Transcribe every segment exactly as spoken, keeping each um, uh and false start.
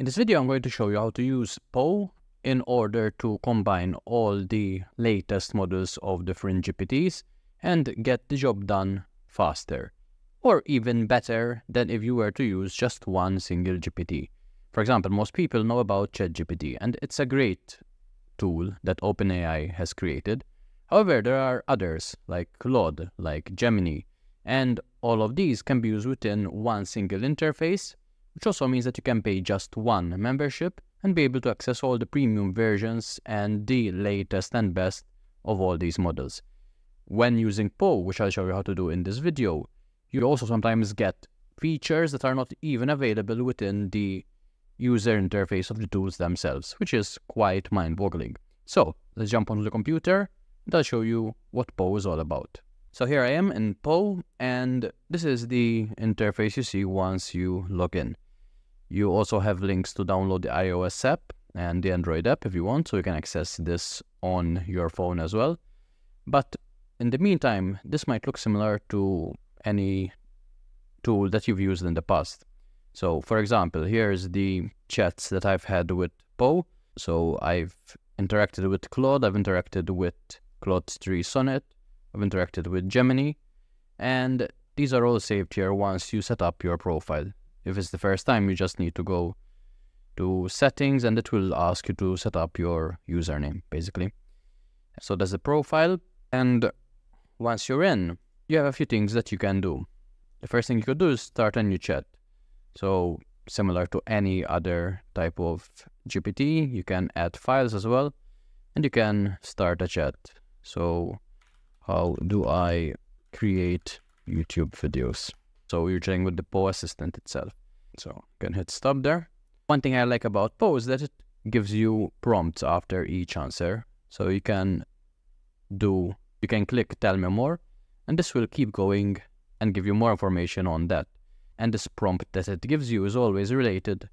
In this video, I'm going to show you how to use Poe in order to combine all the latest models of different G P Ts and get the job done faster, or even better than if you were to use just one single G P T. For example, most people know about ChatGPT, and it's a great tool that OpenAI has created. However, there are others like Claude, like Gemini, and all of these can be used within one single interface, which also means that you can pay just one membership and be able to access all the premium versions and the latest and best of all these models. When using Poe, which I'll show you how to do in this video, you also sometimes get features that are not even available within the user interface of the tools themselves, which is quite mind-boggling. So let's jump onto the computer and I'll show you what Poe is all about. So here I am in Poe, and this is the interface you see once you log in. You also have links to download the iOS app and the Android app if you want, so you can access this on your phone as well. But in the meantime, this might look similar to any tool that you've used in the past. So for example, here's the chats that I've had with Poe. So I've interacted with Claude, I've interacted with Claude three Sonnet, I've interacted with Gemini, and these are all saved here once you set up your profile. If it's the first time, you just need to go to settings and it will ask you to set up your username, basically. So that's the profile, and once you're in, you have a few things that you can do. The first thing you could do is start a new chat. So similar to any other type of G P T, you can add files as well, and you can start a chat. So how do I create YouTube videos? So you're dealing with the Poe assistant itself. So you can hit stop there. One thing I like about Poe is that it gives you prompts after each answer. So you can do, you can click tell me more, and this will keep going and give you more information on that. And this prompt that it gives you is always related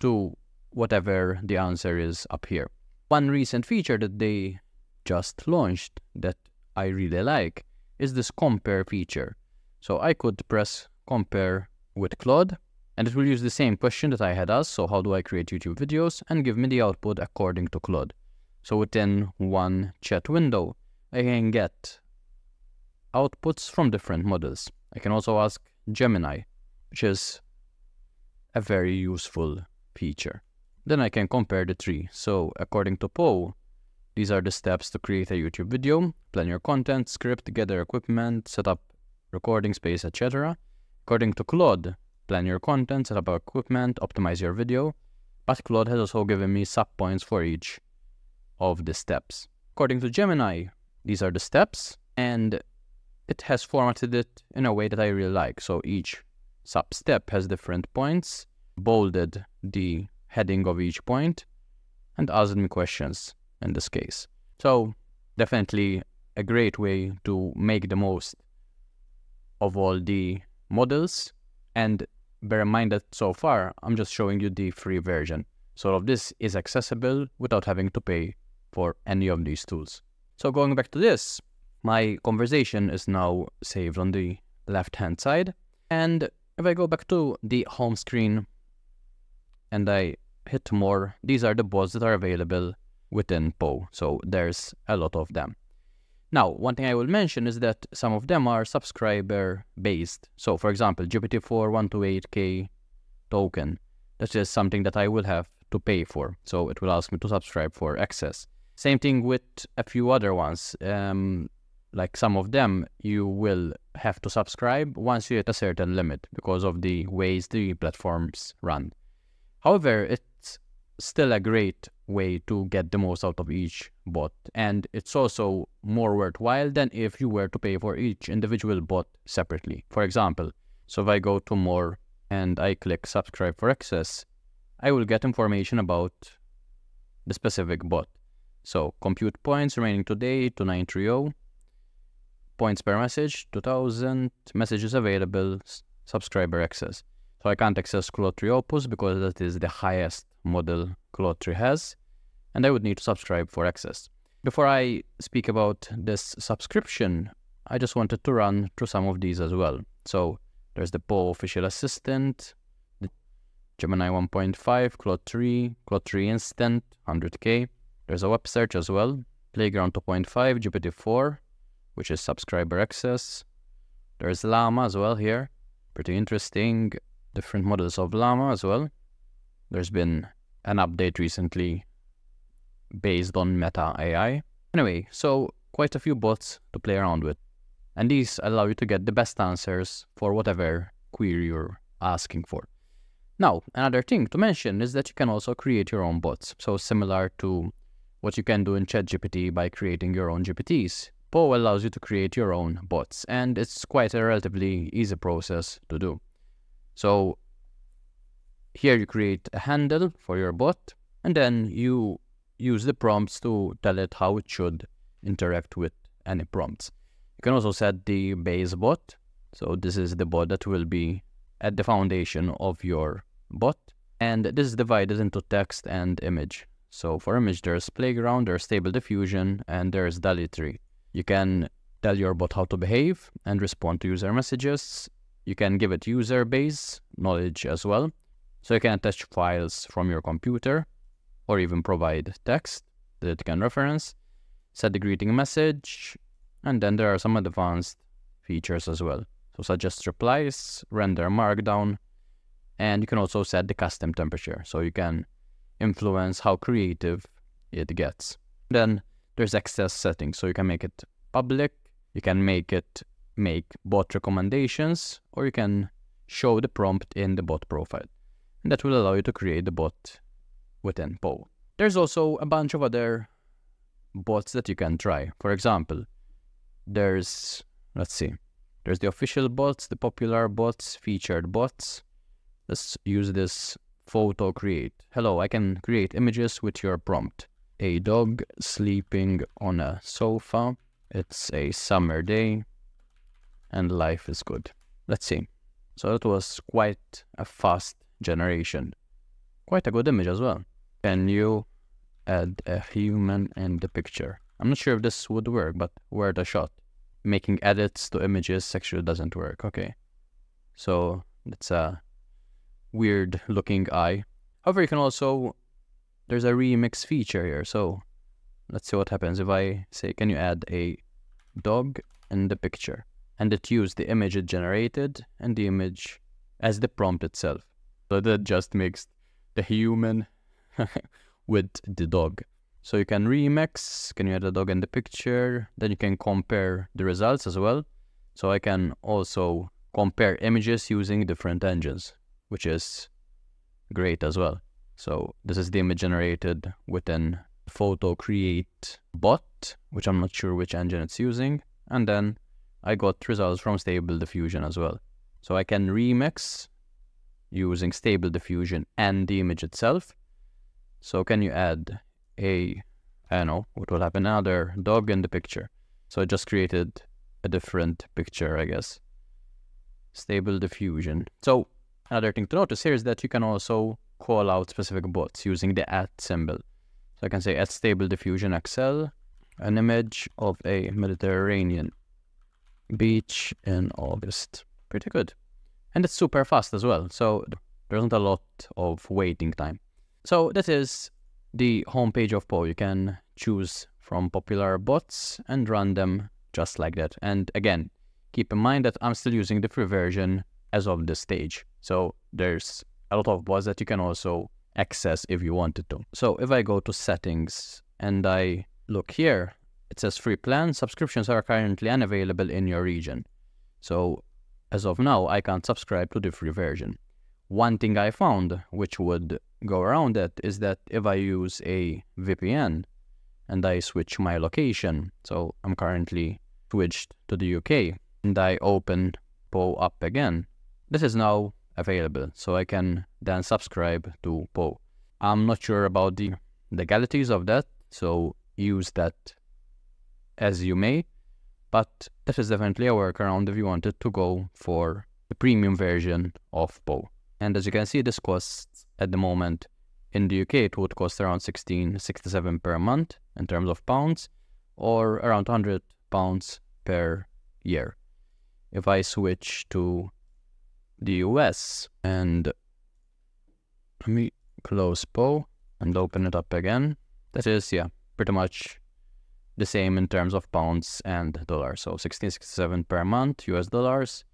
to whatever the answer is up here. One recent feature that they just launched that I really like is this compare feature. So I could press compare with Claude, and it will use the same question that I had asked, so how do I create YouTube videos, and give me the output according to Claude. So within one chat window, I can get outputs from different models. I can also ask Gemini, which is a very useful feature. Then I can compare the three. So according to Poe, these are the steps to create a YouTube video: plan your content, script, gather equipment, set up recording space, et cetera. According to Claude, plan your content, set up equipment, optimize your video. But Claude has also given me sub-points for each of the steps. According to Gemini, these are the steps, and it has formatted it in a way that I really like. So each sub-step has different points, bolded the heading of each point, and asked me questions in this case. So definitely a great way to make the most of all the models, and bear in mind that so far I'm just showing you the free version, so all of this is accessible without having to pay for any of these tools. So going back to this, my conversation is now saved on the left hand side, and if I go back to the home screen and I hit more, these are the bots that are available within Poe, so there's a lot of them. Now, one thing I will mention is that some of them are subscriber-based. So, for example, G P T four one twenty-eight K token. That is something that I will have to pay for. So it will ask me to subscribe for access. Same thing with a few other ones. Um, like some of them, you will have to subscribe once you hit a certain limit because of the ways the platforms run. However, it's still a great way to get the most out of each bot, and it's also more worthwhile than if you were to pay for each individual bot separately. For example, so if I go to more and I click subscribe for access, I will get information about the specific bot. So compute points remaining today, two nine three zero, points per message, two thousand, messages available, subscriber access. So I can't access Claude three Opus because that is the highest model Claude three has, and I would need to subscribe for access. Before I speak about this subscription, I just wanted to run through some of these as well. So there's the Poe official assistant, the Gemini one point five, Claude three, Claude three Instant, one hundred K. There's a web search as well, Playground two point five, G P T four, which is subscriber access. There's Llama as well here, pretty interesting, different models of Llama as well. There's been an update recently based on Meta A I. Anyway, so quite a few bots to play around with. And these allow you to get the best answers for whatever query you're asking for. Now, another thing to mention is that you can also create your own bots. So similar to what you can do in ChatGPT by creating your own G P Ts, Poe allows you to create your own bots, and it's quite a relatively easy process to do. So here you create a handle for your bot, and then you use the prompts to tell it how it should interact with any prompts. You can also set the base bot. So this is the bot that will be at the foundation of your bot, and this is divided into text and image. So for image, there's Playground, there's Stable Diffusion, and there's DALL-E three. You can tell your bot how to behave and respond to user messages. You can give it user base knowledge as well. So you can attach files from your computer or even provide text that it can reference, set the greeting message, and then there are some advanced features as well. So suggest replies, render markdown, and you can also set the custom temperature, so you can influence how creative it gets. Then there's access settings, so you can make it public, you can make it make bot recommendations, or you can show the prompt in the bot profile. And that will allow you to create the bot within Poe. There's also a bunch of other bots that you can try. For example, there's, let's see, there's the official bots, the popular bots, featured bots. Let's use this photo create. Hello, I can create images with your prompt. A dog sleeping on a sofa. It's a summer day and life is good. Let's see. So that was quite a fast generation. Quite a good image as well. Can you add a human in the picture? I'm not sure if this would work, but worth a shot. Making edits to images actually doesn't work. Okay, so it's a weird looking eye. However, you can also, there's a remix feature here, so let's see what happens if I say, can you add a dog in the picture? And it used the image it generated and the image as the prompt itself. So that just mixed the human with the dog. So you can remix, can you add a dog in the picture? Then you can compare the results as well. So I can also compare images using different engines, which is great as well. So this is the image generated within photo create bot, which I'm not sure which engine it's using. And then I got results from Stable Diffusion as well. So I can remix using Stable Diffusion and the image itself. So can you add a, I don't know what will happen, another dog in the picture? So I just created a different picture, I guess. Stable Diffusion. So another thing to notice here is that you can also call out specific bots using the at symbol. So I can say at Stable Diffusion X L, an image of a Mediterranean beach in August. Pretty good. And it's super fast as well, so there isn't a lot of waiting time. So that is the homepage of Poe. You can choose from popular bots and run them just like that. And again, keep in mind that I'm still using the free version as of this stage. So there's a lot of bots that you can also access if you wanted to. So if I go to settings and I look here, it says free plan. Subscriptions are currently unavailable in your region. So as of now, I can't subscribe to the free version. One thing I found, which would go around that, is that if I use a V P N and I switch my location, so I'm currently switched to the U K, and I open Poe up again, this is now available, so I can then subscribe to Poe. I'm not sure about the legalities of that, so use that as you may, but that is definitely a workaround if you wanted to go for the premium version of Poe. And as you can see, this costs at the moment in the U K, it would cost around sixteen sixty-seven per month in terms of pounds, or around one hundred pounds per year. If I switch to the U S and Let me close Poe and open it up again. That is, yeah, pretty much the same in terms of pounds and dollars. So sixteen sixty-seven per month, U S dollars.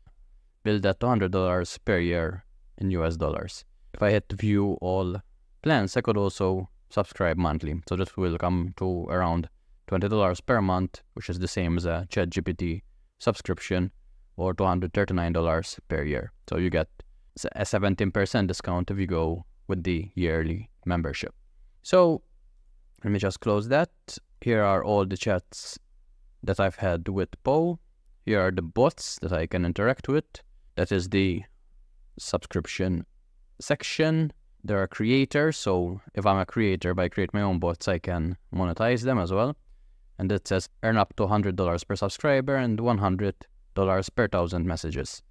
Build that to one hundred dollars per year in U S dollars. If I hit view all plans, I could also subscribe monthly. So that will come to around twenty dollars per month, which is the same as a ChatGPT subscription, or two hundred thirty-nine dollars per year. So you get a seventeen percent discount if you go with the yearly membership. So let me just close that. Here are all the chats that I've had with Poe. Here are the bots that I can interact with. That is the subscription section. There are creators, so if I'm a creator, if I create my own bots, I can monetize them as well. And it says earn up to one hundred dollars per subscriber and one hundred dollars per thousand messages.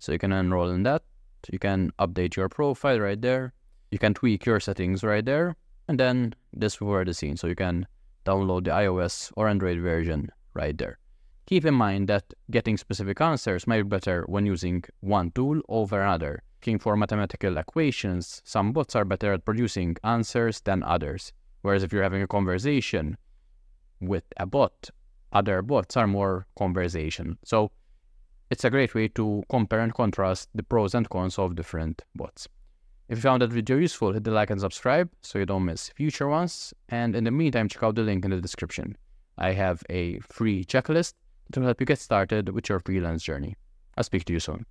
So you can enroll in that. You can update your profile right there. You can tweak your settings right there. And then this before the scene, so you can download the iOS or Android version right there. Keep in mind that getting specific answers might be better when using one tool over another. Looking for mathematical equations, some bots are better at producing answers than others. Whereas if you're having a conversation with a bot, other bots are more conversation. So it's a great way to compare and contrast the pros and cons of different bots. If you found that video useful, hit the like and subscribe so you don't miss future ones. And in the meantime, check out the link in the description. I have a free checklist that will help you get started with your freelance journey. I'll speak to you soon.